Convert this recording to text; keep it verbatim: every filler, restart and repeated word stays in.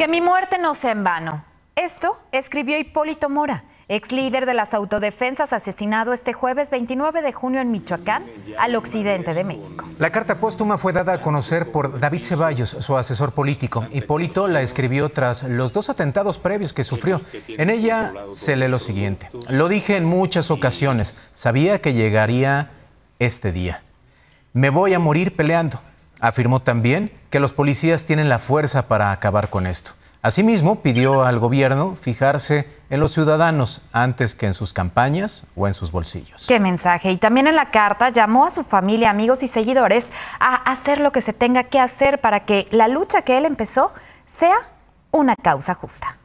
Que mi muerte no sea en vano. Esto escribió Hipólito Mora, ex líder de las autodefensas, asesinado este jueves veintinueve de junio en Michoacán, al occidente de México. La carta póstuma fue dada a conocer por David Ceballos, su asesor político. Hipólito la escribió tras los dos atentados previos que sufrió. En ella se lee lo siguiente: lo dije en muchas ocasiones, sabía que llegaría este día. Me voy a morir peleando. Afirmó también que los policías tienen la fuerza para acabar con esto. Asimismo, pidió al gobierno fijarse en los ciudadanos antes que en sus campañas o en sus bolsillos. ¡Qué mensaje! Y también en la carta llamó a su familia, amigos y seguidores a hacer lo que se tenga que hacer para que la lucha que él empezó sea una causa justa.